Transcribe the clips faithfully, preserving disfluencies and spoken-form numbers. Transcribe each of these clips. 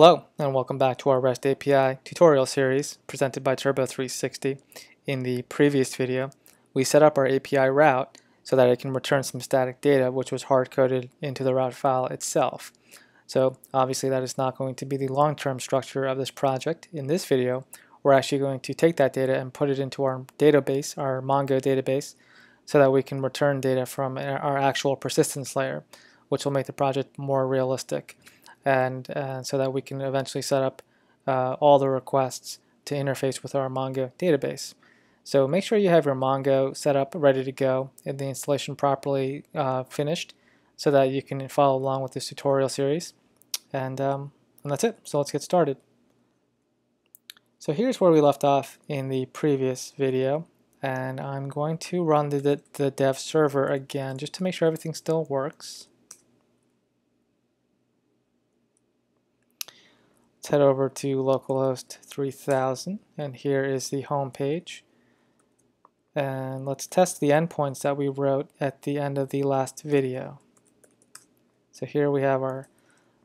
Hello and welcome back to our REST A P I tutorial series presented by Turbo three sixty. In the previous video, we set up our A P I route so that it can return some static data which was hard-coded into the route file itself. So obviously that is not going to be the long-term structure of this project. In this video, we're actually going to take that data and put it into our database, our Mongo database, so that we can return data from our actual persistence layer, which will make the project more realistic. And uh, so that we can eventually set up uh, all the requests to interface with our Mongo database. So make sure you have your Mongo set up, ready to go, and the installation properly uh, finished so that you can follow along with this tutorial series. And, um, and that's it. So let's get started. So here's where we left off in the previous video. And I'm going to run the, the, the dev server again just to make sure everything still works. Let's head over to localhost three thousand, and here is the home page. And let's test the endpoints that we wrote at the end of the last video. So here we have our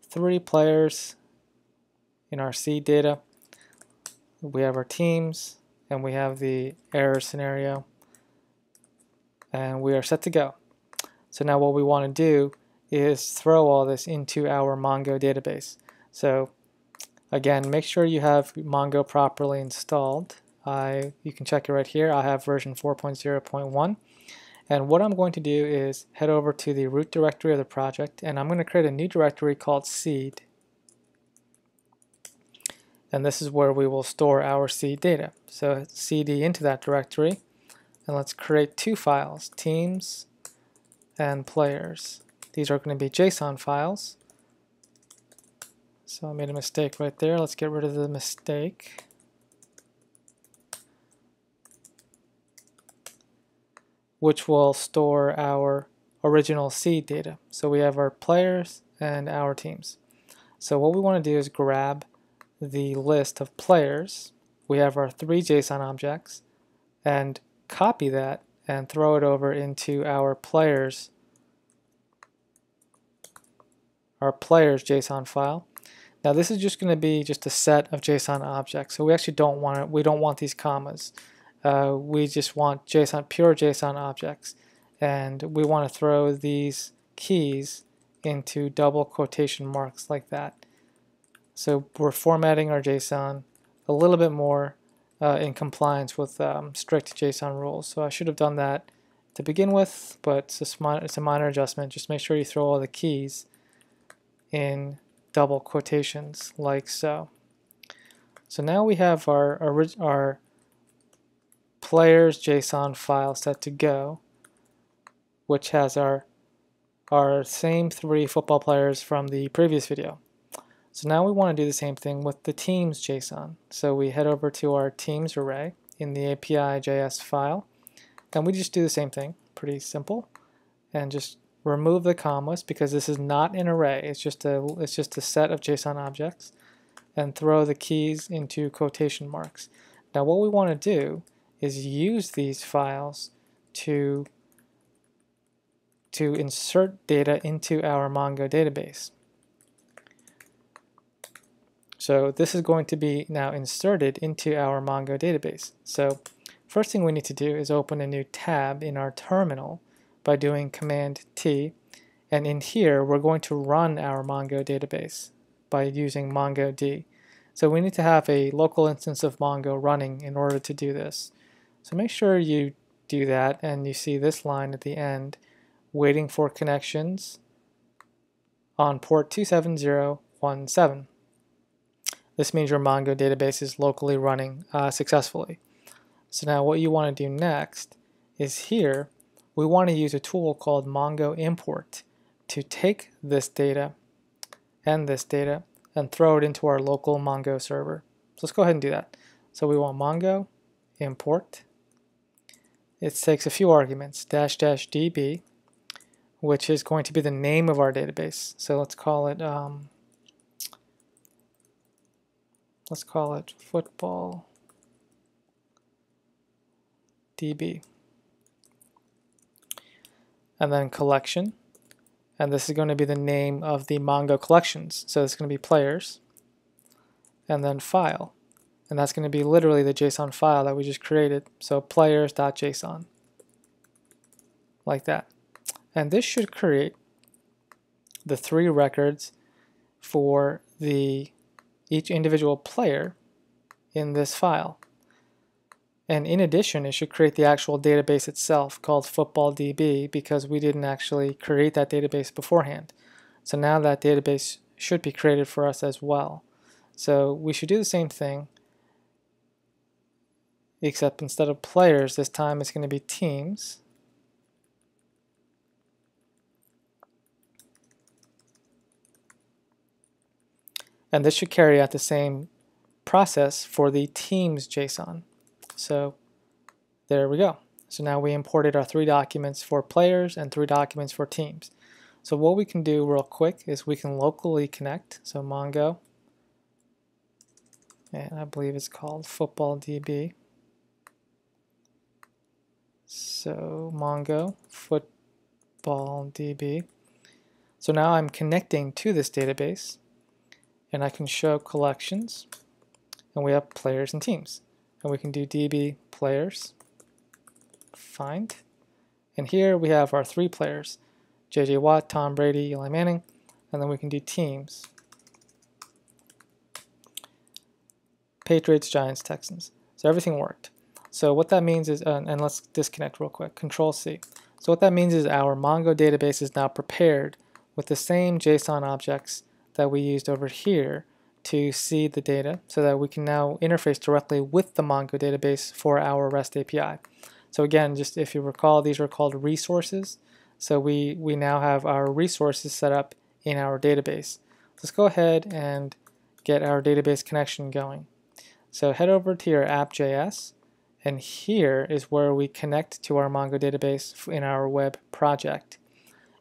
three players in our seed data. We have our teams, and we have the error scenario. And we are set to go. So now what we want to do is throw all this into our Mongo database. So again, make sure you have Mongo properly installed. I, you can check it right here. I have version four point zero point one. And what I'm going to do is head over to the root directory of the project, and I'm going to create a new directory called seed. And this is where we will store our seed data. So cd into that directory, and let's create two files, teams and players. These are going to be JSON files. So I made a mistake right there. Let's get rid of the mistake. Which will store our original seed data. So we have our players and our teams. So what we want to do is grab the list of players. We have our three JSON objects. And copy that and throw it over into our players, our players JSON file. Now this is just going to be just a set of JSON objects, so we actually don't want it. We don't want these commas. Uh, we just want JSON, pure JSON objects, and we want to throw these keys into double quotation marks like that. So we're formatting our JSON a little bit more uh, in compliance with um, strict JSON rules. So I should have done that to begin with, but it's a, it's a minor adjustment. Just make sure you throw all the keys in double quotations like so. So now we have our, our, our players JSON file set to go, which has our, our same three football players from the previous video. So now we want to do the same thing with the teams JSON. So we head over to our teams array in the A P I.js file, and we just do the same thing, pretty simple, and just remove the commas because this is not an array. It's just a it's just a set of JSON objects, and throw the keys into quotation marks. Now what we want to do is use these files to to insert data into our Mongo database. So this is going to be now inserted into our Mongo database. So first thing we need to do is open a new tab in our terminal by doing Command T, and in here we're going to run our Mongo database by using MongoDB. So we need to have a local instance of Mongo running in order to do this. So make sure you do that, and you see this line at the end, waiting for connections on port two seven zero one seven. This means your Mongo database is locally running uh, successfully. So now what you want to do next is here, we want to use a tool called mongo import to take this data and this data and throw it into our local Mongo server. So let's go ahead and do that. So we want Mongo import. It takes a few arguments, dash dash db, which is going to be the name of our database. So let's call it um, let's call it football D B. And then collection, and this is going to be the name of the Mongo collections. So it's going to be players, and then file. And that's going to be literally the JSON file that we just created. So players.json, like that. And this should create the three records for the each individual player in this file. And in addition, it should create the actual database itself called football D B, because we didn't actually create that database beforehand. So now that database should be created for us as well. So we should do the same thing, except instead of players, this time it's going to be teams. And this should carry out the same process for the teams JSON. So there we go. So now we imported our three documents for players and three documents for teams. So what we can do real quick is we can locally connect. So Mongo, and I believe it's called football D B. So Mongo football D B. So now I'm connecting to this database. And I can show collections, and we have players and teams. And we can do D B players, find. And here we have our three players, J J Watt, Tom Brady, Eli Manning. And then we can do teams, Patriots, Giants, Texans. So everything worked. So what that means is, and, and let's disconnect real quick, control C. So what that means is our Mongo database is now prepared with the same JSON objects that we used over here to see the data, so that we can now interface directly with the Mongo database for our REST A P I. So again, just if you recall, these are called resources. So we, we now have our resources set up in our database. Let's go ahead and get our database connection going. So head over to your app dot J S, and here is where we connect to our Mongo database in our web project.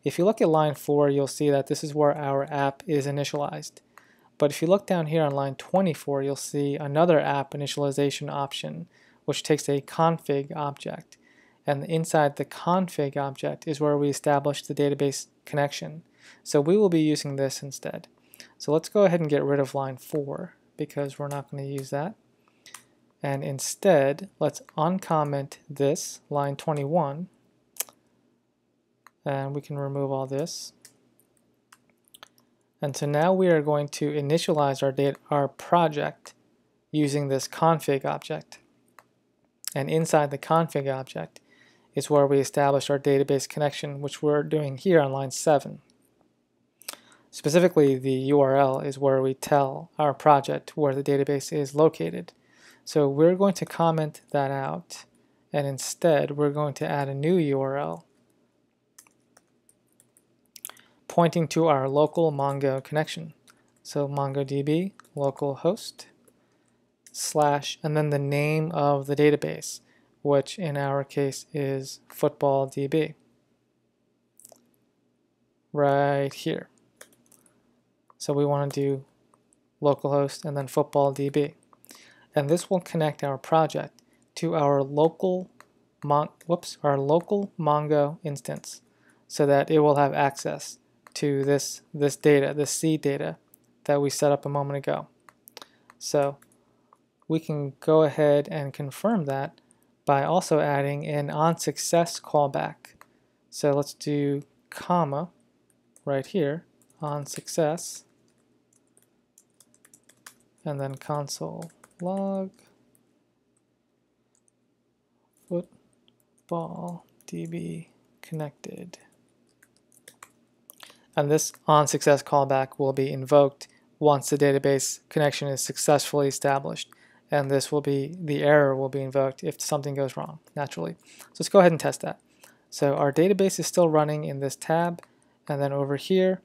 If you look at line four, you'll see that this is where our app is initialized. But if you look down here on line twenty-four, you'll see another app initialization option, which takes a config object. And inside the config object is where we establish the database connection. So we will be using this instead. So let's go ahead and get rid of line four, because we're not going to use that. And instead, let's uncomment this, line twenty-one. And we can remove all this. And so now we are going to initialize our data, our project, using this config object. And inside the config object is where we establish our database connection, which we're doing here on line seven. Specifically, the U R L is where we tell our project where the database is located. So we're going to comment that out, and instead we're going to add a new U R L pointing to our local Mongo connection. So MongoDB localhost slash, and then the name of the database, which in our case is football D B, right here. So we want to do localhost and then football D B. And this will connect our project to our local, mon whoops, our local Mongo instance, so that it will have access to this this data, this C data that we set up a moment ago. So we can go ahead and confirm that by also adding an on success callback. So let's do comma right here, on success, and then console log football D B connected. And this onSuccess callback will be invoked once the database connection is successfully established. And this will be, the error will be invoked if something goes wrong, naturally. So let's go ahead and test that. So our database is still running in this tab. And then over here,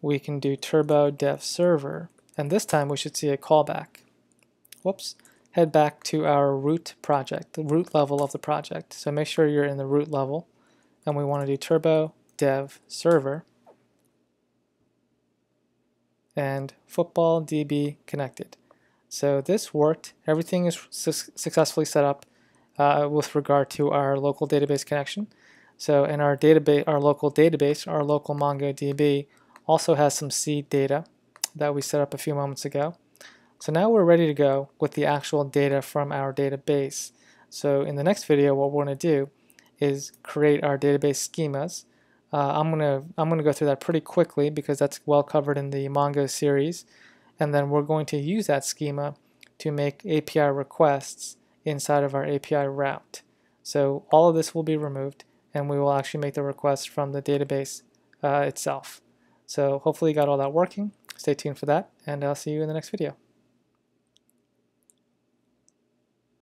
we can do turbo dev server. And this time we should see a callback. Whoops. Head back to our root project, the root level of the project. So make sure you're in the root level. And we want to do turbo dev server. And football D B connected. So this worked. Everything is su successfully set up uh, with regard to our local database connection. So in our database, our local database, our local MongoDB also has some seed data that we set up a few moments ago. So now we're ready to go with the actual data from our database. So in the next video, what we're going to do is create our database schemas. Uh, I'm gonna I'm gonna go through that pretty quickly because that's well covered in the Mongo series, and then we're going to use that schema to make A P I requests inside of our A P I route. So all of this will be removed, and we will actually make the request from the database uh, itself. So hopefully you got all that working. Stay tuned for that, and I'll see you in the next video.